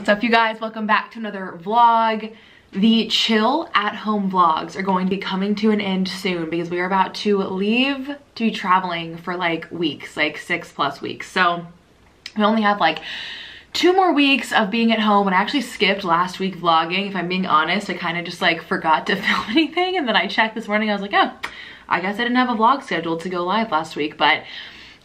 What's up, you guys? Welcome back to another vlog. The chill at home vlogs are going to be coming to an end soon because we are about to leave to be traveling for like weeks, like 6+ weeks. So we only have like 2 more weeks of being at home, and I actually skipped last week vlogging. If I'm being honest, I kind of just like forgot to film anything, and then I checked this morning. I was like, oh, I guess I didn't have a vlog scheduled to go live last week. But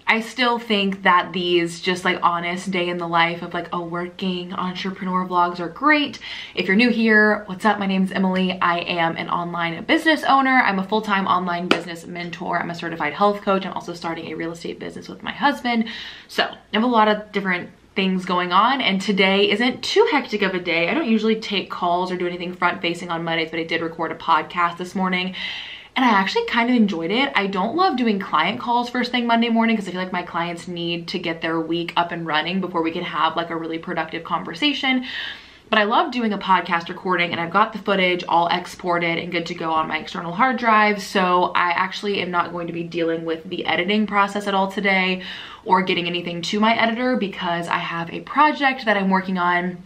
I still think that these just like honest day in the life of like a working entrepreneur vlogs are great. If you're new here, what's up? My name's Emily. I am an online business owner. I'm a full-time online business mentor. I'm a certified health coach. I'm also starting a real estate business with my husband. So I have a lot of different things going on, and today isn't too hectic of a day. I don't usually take calls or do anything front-facing on Mondays, but I did record a podcast this morning. And I actually kind of enjoyed it. I don't love doing client calls first thing Monday morning because I feel like my clients need to get their week up and running before we can have like a really productive conversation. But I love doing a podcast recording, and I've got the footage all exported and good to go on my external hard drive. So I actually am not going to be dealing with the editing process at all today or getting anything to my editor because I have a project that I'm working on.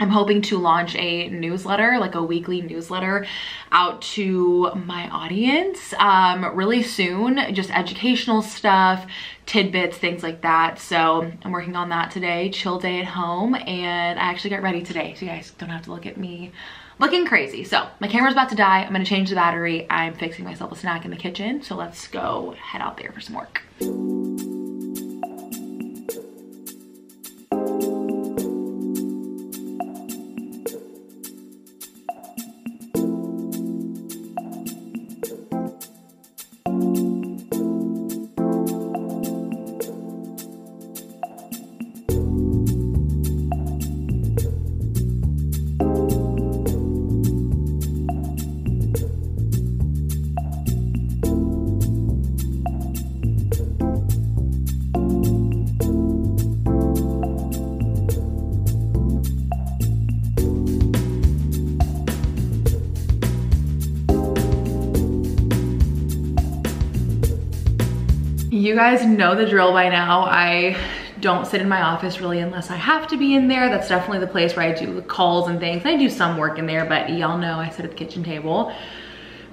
I'm hoping to launch a newsletter, like a weekly newsletter out to my audience really soon, just educational stuff, tidbits, things like that. So I'm working on that today, chill day at home, and I actually got ready today, so you guys don't have to look at me looking crazy. So my camera's about to die. I'm gonna change the battery. I'm fixing myself a snack in the kitchen, so let's go head out there for some work. You guys know the drill by now. I don't sit in my office really unless I have to be in there. That's definitely the place where I do the calls and things. I do some work in there, but y'all know I sit at the kitchen table.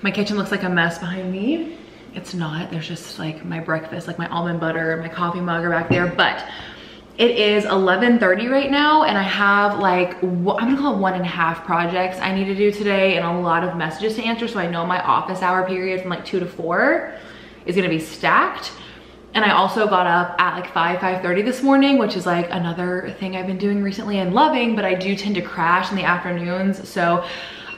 My kitchen looks like a mess behind me. It's not. There's just like my breakfast, like my almond butter, my coffee mug are back there. But it is 11:30 right now, and I have like, I'm gonna call it 1.5 projects I need to do today and a lot of messages to answer. So I know my office hour period from like 2 to 4 is gonna be stacked. And I also got up at like 5:30 this morning, which is like another thing I've been doing recently and loving, but I do tend to crash in the afternoons. So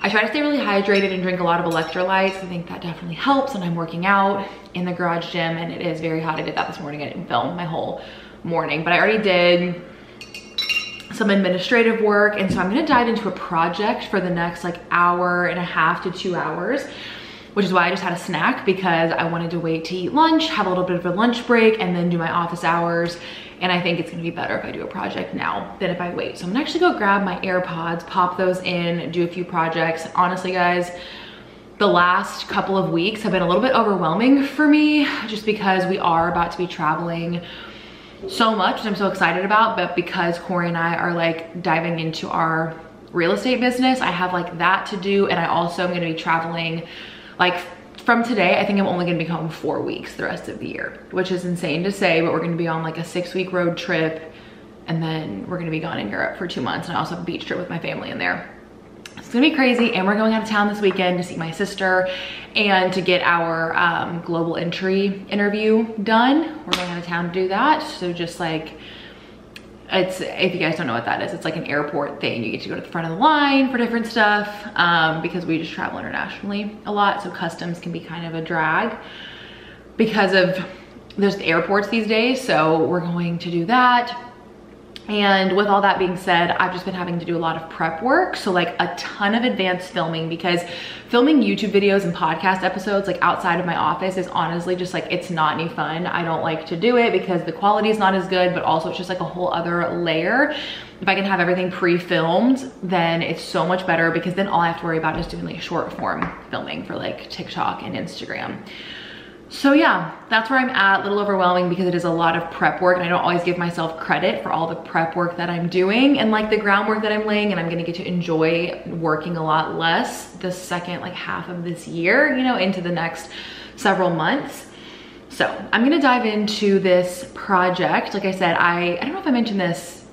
I try to stay really hydrated and drink a lot of electrolytes. I think that definitely helps. And I'm working out in the garage gym, and it is very hot. I did that this morning. I didn't film my whole morning, but I already did some administrative work. And so I'm gonna dive into a project for the next like 1.5 to 2 hours. Which is why I just had a snack, because I wanted to wait to eat lunch, have a little bit of a lunch break, and then do my office hours. And I think it's gonna be better if I do a project now than if I wait. So I'm gonna actually go grab my AirPods, pop those in, do a few projects. Honestly, guys, the last couple of weeks have been a little bit overwhelming for me just because we are about to be traveling so much, which I'm so excited about, but because Corey and I are like diving into our real estate business, I have like that to do. And I also am gonna be traveling like from today, I think I'm only gonna be home 4 weeks the rest of the year, which is insane to say, but we're gonna be on like a 6-week road trip, and then we're gonna be gone in Europe for 2 months. And I also have a beach trip with my family in there. It's gonna be crazy. And we're going out of town this weekend to see my sister and to get our global entry interview done. We're going out of town to do that. So just like, it's, if you guys don't know what that is, it's like an airport thing. You get to go to the front of the line for different stuff because we just travel internationally a lot. So customs can be kind of a drag because of, there's the airports these days. So we're going to do that. And with all that being said, I've just been having to do a lot of prep work. So like a ton of advanced filming, because filming YouTube videos and podcast episodes like outside of my office is honestly just like, it's not any fun. I don't like to do it because the quality is not as good, but also it's just like a whole other layer. If I can have everything pre-filmed, then it's so much better, because then all I have to worry about is doing like short form filming for like TikTok and Instagram. So yeah, that's where I'm at. A little overwhelming because it is a lot of prep work and I don't always give myself credit for all the prep work that I'm doing and like the groundwork that I'm laying, and I'm gonna get to enjoy working a lot less the second like half of this year, you know, into the next several months. So I'm gonna dive into this project. Like I said, I don't know if I mentioned this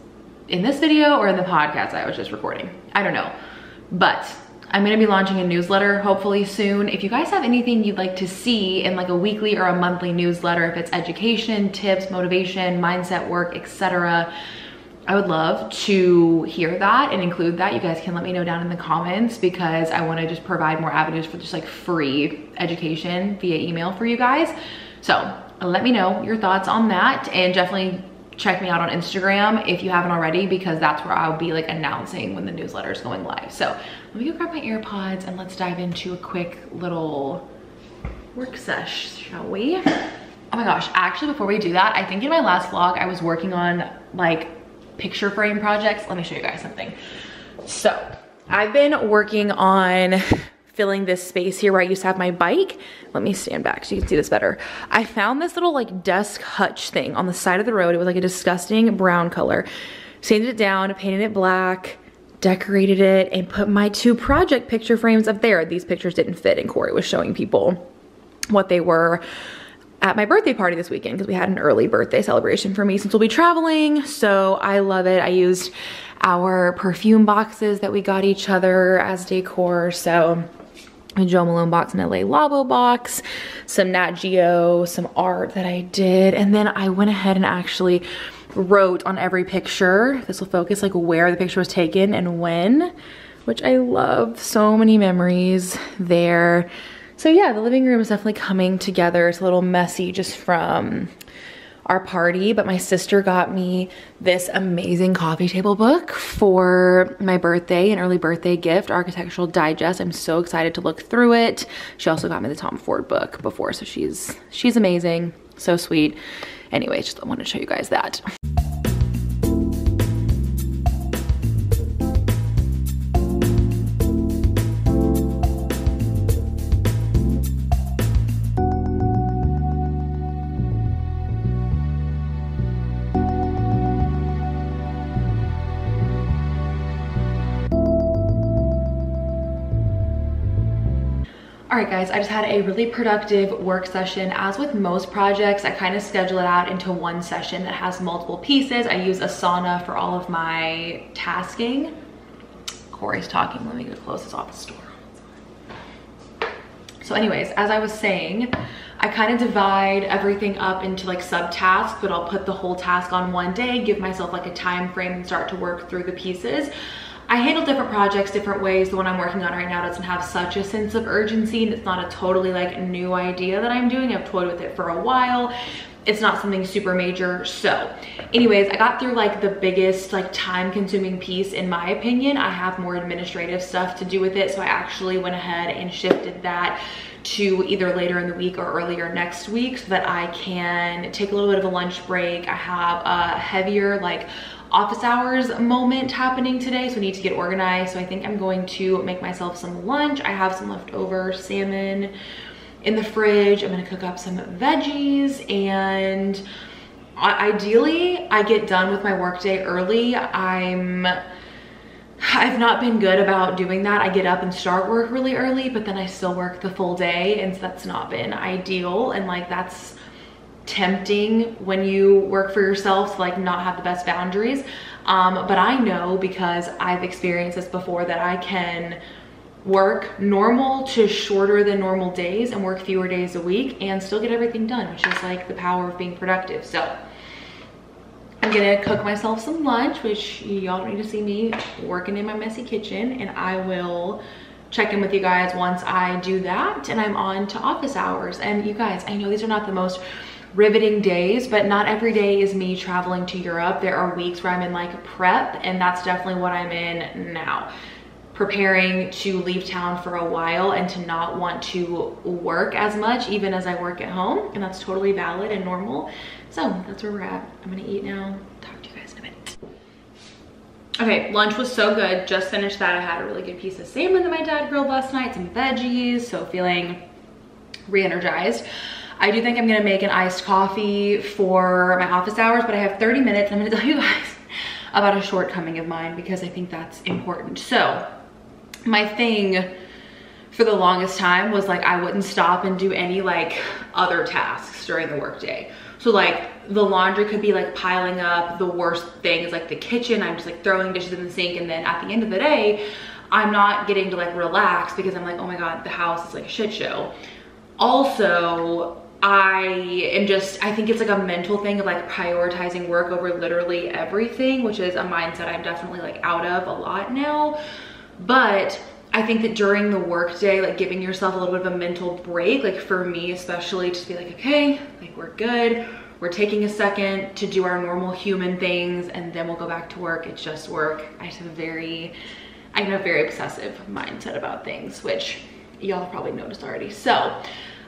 in this video or in the podcast I was just recording, I don't know, but I'm gonna be launching a newsletter hopefully soon. If you guys have anything you'd like to see in like a weekly or a monthly newsletter, if it's education, tips, motivation, mindset work, etc., I would love to hear that and include that. You guys can let me know down in the comments because I wanna just provide more avenues for just like free education via email for you guys. So let me know your thoughts on that, and definitely check me out on Instagram if you haven't already, because that's where I'll be like announcing when the newsletter is going live. So let me go grab my AirPods and let's dive into a quick little work sesh, shall we? Oh my gosh, actually before we do that, I think in my last vlog I was working on like picture frame projects. Let me show you guys something. So I've been working on filling this space here where I used to have my bike. Let me stand back so you can see this better. I found this little like desk hutch thing on the side of the road. It was like a disgusting brown color. Sanded it down, painted it black, decorated it, and put my two project picture frames up there. These pictures didn't fit, and Corey was showing people what they were at my birthday party this weekend because we had an early birthday celebration for me since we'll be traveling. So I love it. I used our perfume boxes that we got each other as decor. So a Jo Malone box, an LA Labo box, some Nat Geo, some art that I did. And then I went ahead and actually wrote on every picture, this will focus, like where the picture was taken and when, which I love. So many memories there. So yeah, the living room is definitely coming together. It's a little messy just from our party, but my sister got me this amazing coffee table book for my birthday, an early birthday gift, Architectural Digest. I'm so excited to look through it. She also got me the Tom Ford book before, so she's amazing, so sweet. Anyway, just wanted to show you guys that. Alright guys, I just had a really productive work session. As with most projects, I kind of schedule it out into one session that has multiple pieces. I use Asana for all of my tasking. Corey's talking, let me go close this office door. So anyways, as I was saying, I kind of divide everything up into like subtasks, but I'll put the whole task on one day, give myself like a time frame and start to work through the pieces. I handle different projects different ways. The one I'm working on right now doesn't have such a sense of urgency, and it's not a totally like new idea that I'm doing. I've toyed with it for a while. It's not something super major. So anyways, I got through like the biggest like time consuming piece in my opinion. I have more administrative stuff to do with it, so I actually went ahead and shifted that to either later in the week or earlier next week so that I can take a little bit of a lunch break. I have a heavier like office hours moment happening today, so I need to get organized. So I think I'm going to make myself some lunch. I have some leftover salmon in the fridge. I'm gonna cook up some veggies, and ideally I get done with my workday early. I've not been good about doing that. I get up and start work really early, but then I still work the full day, and so that's not been ideal. And like that's tempting when you work for yourself to like not have the best boundaries, but I know because I've experienced this before that I can work normal to shorter than normal days and work fewer days a week and still get everything done, which is like the power of being productive. So I'm gonna cook myself some lunch, which y'all don't need to see me working in my messy kitchen, and I will check in with you guys once I do that and I'm on to office hours. And you guys, I know these are not the most riveting days, but not every day is me traveling to Europe. There are weeks where I'm in like prep, and that's definitely what I'm in now, preparing to leave town for a while and to not want to work as much even as I work at home, and that's totally valid and normal. So that's where we're at. I'm gonna eat now, talk to you guys in a minute. Okay, lunch was so good, just finished that. I had a really good piece of salmon that my dad grilled last night, some veggies, so feeling re-energized. I do think I'm gonna make an iced coffee for my office hours, but I have 30 minutes. I'm gonna tell you guys about a shortcoming of mine because I think that's important. So my thing for the longest time was like I wouldn't stop and do any like other tasks during the workday. So like the laundry could be like piling up. The worst thing is like the kitchen. I'm just like throwing dishes in the sink, and then at the end of the day, I'm not getting to like relax because I'm like, oh my God, the house is like a shit show. Also, I think it's like a mental thing of like prioritizing work over literally everything, which is a mindset I'm definitely like out of a lot now. But I think that during the workday, like giving yourself a little bit of a mental break, like for me especially, just be like, okay, like we're good. We're taking a second to do our normal human things, and then we'll go back to work. It's just work. I have a very obsessive mindset about things, which y'all probably noticed already. So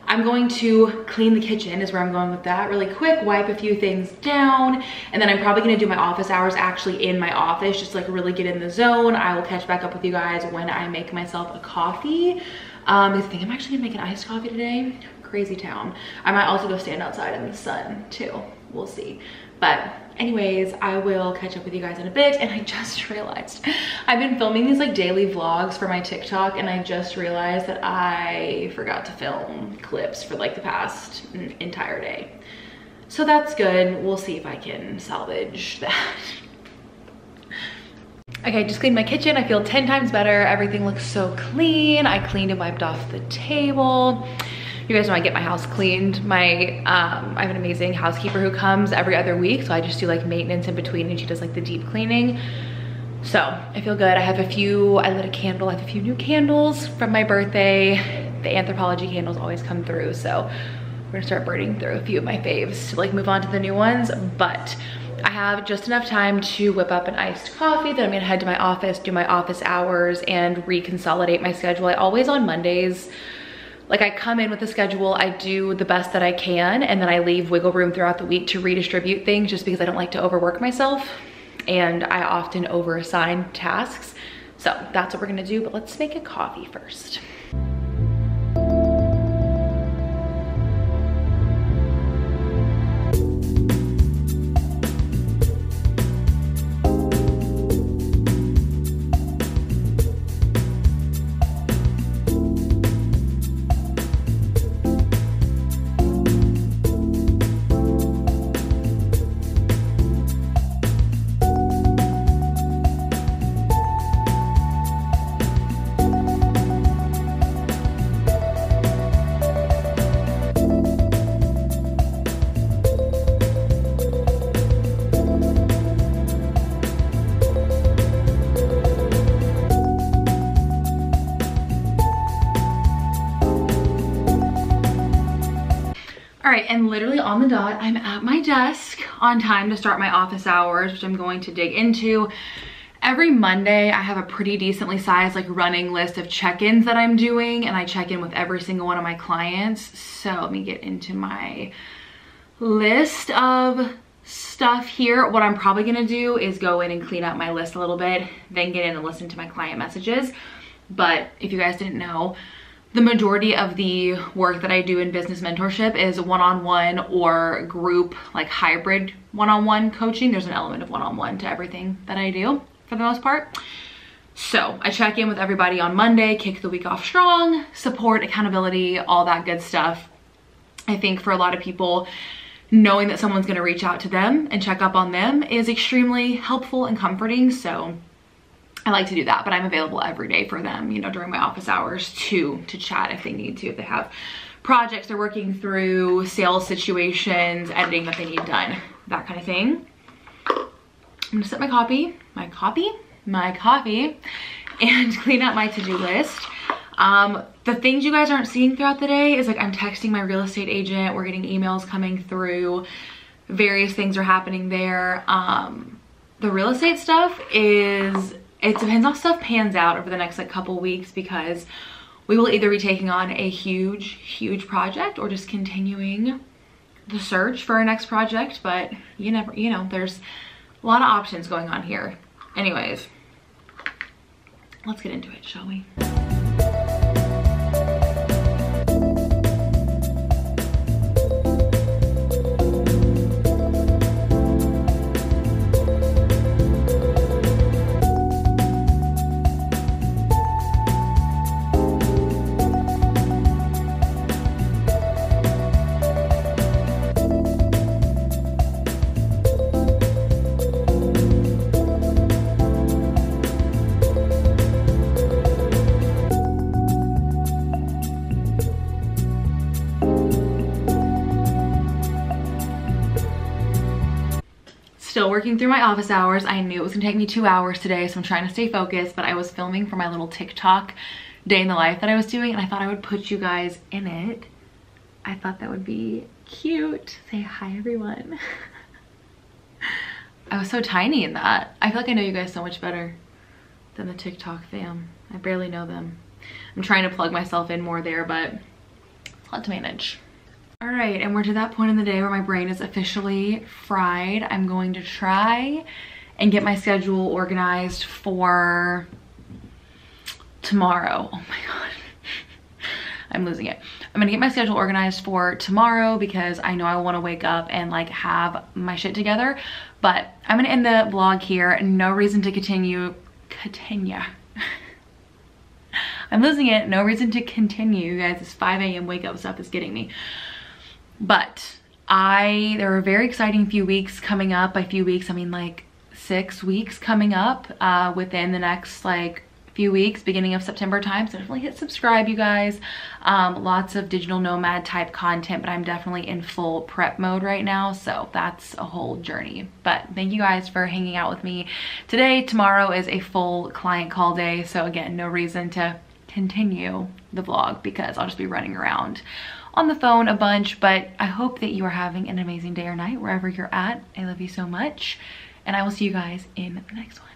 I'm going to clean the kitchen is where I'm going with that really quick, wipe a few things down, and then I'm probably gonna do my office hours actually in my office, just like really get in the zone. I will catch back up with you guys when I make myself a coffee. I think I'm actually gonna make an iced coffee today. Crazy town. I might also go stand outside in the sun too. We'll see. But anyways, I will catch up with you guys in a bit. And I just realized I've been filming these like daily vlogs for my TikTok, and I just realized that I forgot to film clips for like the past entire day. So that's good. We'll see if I can salvage that. Okay, just cleaned my kitchen. I feel 10 times better. Everything looks so clean. I cleaned and wiped off the table. You guys know I get my house cleaned. I have an amazing housekeeper who comes every other week, so I just do like maintenance in between, and she does like the deep cleaning. So I feel good. I lit a candle. I have a few new candles from my birthday. The Anthropologie candles always come through, so we're gonna start burning through a few of my faves to like move on to the new ones. But I have just enough time to whip up an iced coffee, then I'm gonna head to my office, do my office hours, and reconsolidate my schedule. I always on Mondays, like I come in with a schedule, I do the best that I can, and then I leave wiggle room throughout the week to redistribute things, just because I don't like to overwork myself, and I often overassign tasks. So that's what we're gonna do, but let's make a coffee first. And literally on the dot, I'm at my desk on time to start my office hours, which I'm going to dig into. Every Monday, I have a pretty decently sized like running list of check-ins that I'm doing, and I check in with every single one of my clients. So let me get into my list of stuff here. What I'm probably gonna do is go in and clean up my list a little bit, then get in and listen to my client messages. But if you guys didn't know, the majority of the work that I do in business mentorship is one-on-one or group, like hybrid one-on-one coaching. There's an element of one-on-one to everything that I do for the most part. So I check in with everybody on Monday, kick the week off strong, support, accountability, all that good stuff. I think for a lot of people, knowing that someone's gonna reach out to them and check up on them is extremely helpful and comforting. So I like to do that, but I'm available every day for them, you know, during my office hours to chat if they need to, if they have projects they're working through, sales situations, editing that they need done, that kind of thing. I'm gonna set my coffee, and clean up my to-do list. The things you guys aren't seeing throughout the day is like I'm texting my real estate agent, we're getting emails coming through, various things are happening there. The real estate stuff is, it depends on how stuff pans out over the next like couple weeks, because we will either be taking on a huge, huge project or just continuing the search for our next project. But you never, you know, there's a lot of options going on here. Anyways, let's get into it, shall we? still working through my office hours. I knew it was gonna take me 2 hours today, so I'm trying to stay focused, but I was filming for my little TikTok day in the life that I was doing, and I thought I would put you guys in it. I thought that would be cute. Say hi, everyone. I was so tiny in that. I feel like I know you guys so much better than the TikTok fam. I barely know them. I'm trying to plug myself in more there, but it's a lot to manage. All right, and we're to that point in the day where my brain is officially fried. I'm going to try and get my schedule organized for tomorrow. Oh my God, I'm losing it. I'm gonna get my schedule organized for tomorrow because I know I wanna wake up and like have my shit together. But I'm gonna end the vlog here. No reason to continue. I'm losing it. No reason to continue, you guys. This 5 a.m. wake up stuff is getting me. But there are a very exciting few weeks coming up. By few weeks, I mean like 6 weeks coming up within the next like few weeks, beginning of September time. So definitely hit subscribe, you guys. Lots of digital nomad type content, but I'm definitely in full prep mode right now. So that's a whole journey. But thank you guys for hanging out with me today. Tomorrow is a full client call day. So again, no reason to continue the vlog because I'll just be running around on the phone a bunch. But I hope that you are having an amazing day or night wherever you're at. I love you so much. And I will see you guys in the next one.